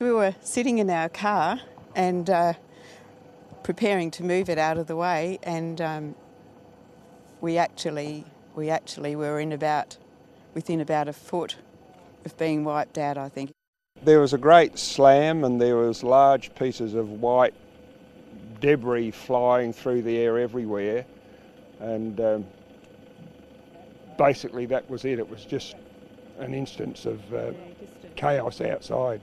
We were sitting in our car and preparing to move it out of the way, and we actually were within about a foot of being wiped out, I think. There was a great slam and there was large pieces of white debris flying through the air everywhere, and basically that was it. It was just an instance of chaos outside.